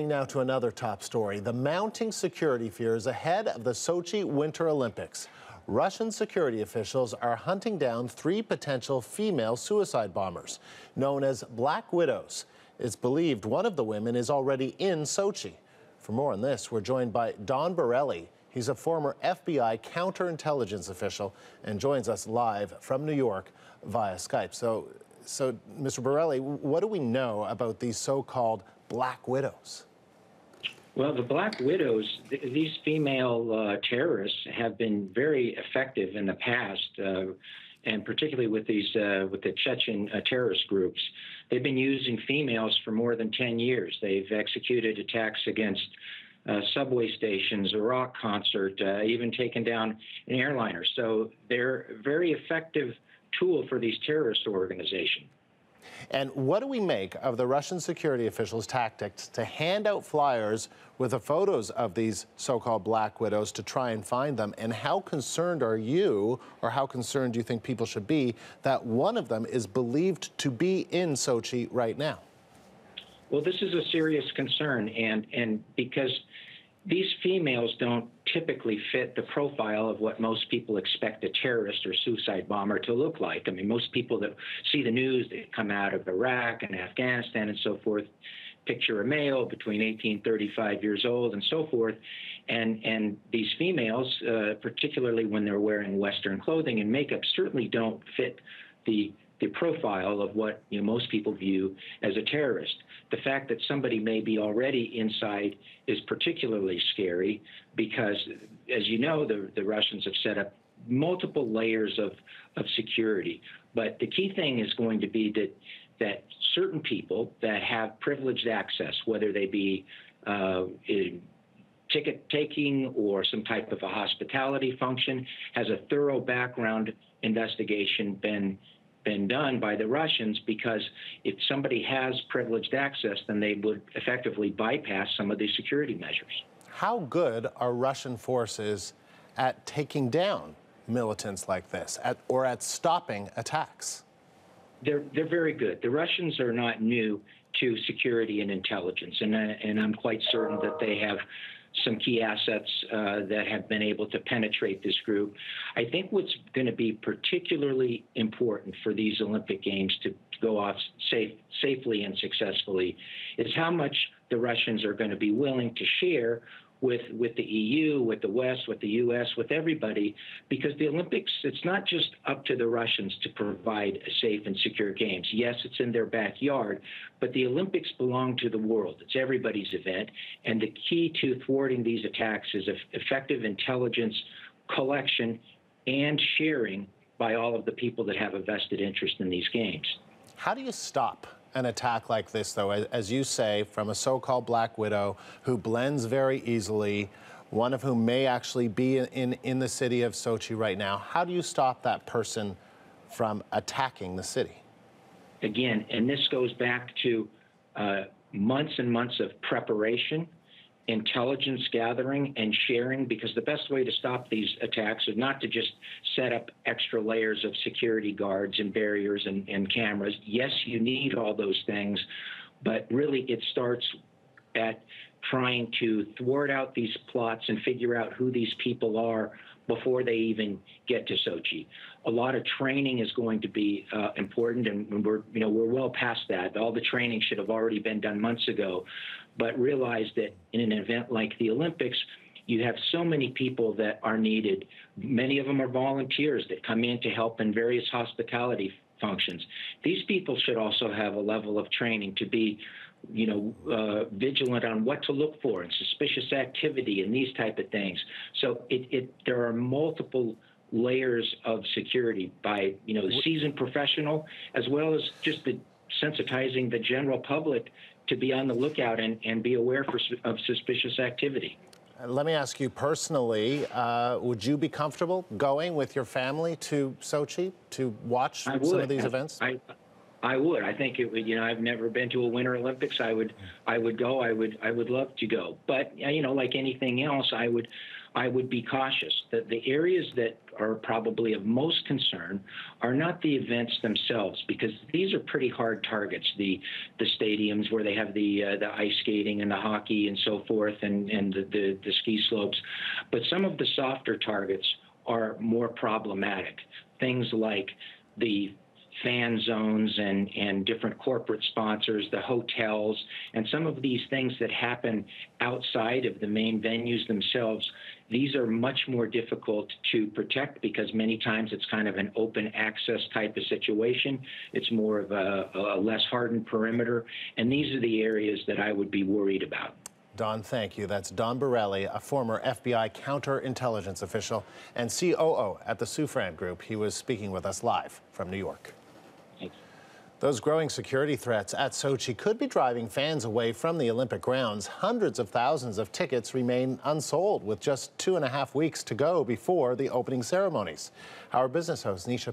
Now to another top story, the mounting security fears ahead of the Sochi Winter Olympics. Russian security officials are hunting down three potential female suicide bombers, known as Black Widows. It's believed one of the women is already in Sochi. For more on this, we're joined by Don Borelli. He's a former FBI counterintelligence official and joins us live from New York via Skype. So Mr. Borelli, what do we know about these so-called Black Widows? Well, the Black Widows, these female terrorists have been very effective in the past, and particularly with these with the Chechen terrorist groups. They've been using females for more than 10 years. They've executed attacks against subway stations, a rock concert, even taken down an airliner. So they're a very effective tool for these terrorist organizations. And what do we make of the Russian security officials' tactics to hand out flyers with the photos of these so-called Black Widows to try and find them? And how concerned are you, or how concerned do you think people should be, that one of them is believed to be in Sochi right now? Well, this is a serious concern, and because these females don't typically fit the profile of what most people expect a terrorist or suicide bomber to look like. I mean, most people that see the news that come out of Iraq and Afghanistan and so forth picture a male between 18 and 35 years old and so forth. And these females, particularly when they're wearing Western clothing and makeup, certainly don't fit the profile of what most people view as a terrorist. The fact that somebody may be already inside is particularly scary because, as you know, the Russians have set up multiple layers of security. But the key thing is going to be that certain people that have privileged access, whether they be ticket-taking or some type of a hospitality function, has a thorough background investigation been done by the Russians, because if somebody has privileged access, then they would effectively bypass some of these security measures. How good are Russian forces at taking down militants like this, or at stopping attacks? They're very good. The Russians are not new to security and intelligence, and I'm quite certain that they have some key assets that have been able to penetrate this group. I think what's going to be particularly important for these Olympic Games to go off safely and successfully is how much the Russians are going to be willing to share with the EU, with the West, with the US, with everybody, because the Olympics, it's not just up to the Russians to provide a safe and secure games. Yes, it's in their backyard, but the Olympics belong to the world. It's everybody's event, and the key to thwarting these attacks is effective intelligence collection and sharing by all of the people that have a vested interest in these games. How do you stop an attack like this, though, as you say, from a so-called Black Widow who blends very easily, one of whom may actually be in the city of Sochi right now? How do you stop that person from attacking the city? Again, and this goes back to months and months of preparation, intelligence gathering and sharing, because the best way to stop these attacks is not to just set up extra layers of security guards and barriers and cameras. Yes, you need all those things, but really it starts at trying to thwart out these plots and figure out who these people are before they even get to Sochi. A lot of training is going to be important, and we're well past that. All the training should have already been done months ago, but realize that in an event like the Olympics, you have so many people that are needed. Many of them are volunteers that come in to help in various hospitality functions. These people should also have a level of training to be vigilant on what to look for and suspicious activity and these type of things. So there are multiple layers of security by, the seasoned professional, as well as just the sensitizing the general public to be on the lookout and be aware of suspicious activity. Let me ask you personally, would you be comfortable going with your family to Sochi to watch some of these events? I would. I think it would. I've never been to a Winter Olympics. I would go. I would love to go. But like anything else, I would be cautious. The areas that are probably of most concern are not the events themselves, because these are pretty hard targets. The stadiums where they have the ice skating and the hockey and so forth, and the ski slopes, but some of the softer targets are more problematic. Things like the fan zones and different corporate sponsors, the hotels, and some of these things that happen outside of the main venues themselves. These are much more difficult to protect because many times it's kind of an open access type of situation. It's more of a less hardened perimeter, and these are the areas that I would be worried about. Don, thank you. That's Don Borelli, a former FBI counterintelligence official and COO at the Soufan Group. He was speaking with us live from New York. Thanks. Those growing security threats at Sochi could be driving fans away from the Olympic grounds. Hundreds of thousands of tickets remain unsold with just 2.5 weeks to go before the opening ceremonies. Our business host, Nisha Patel.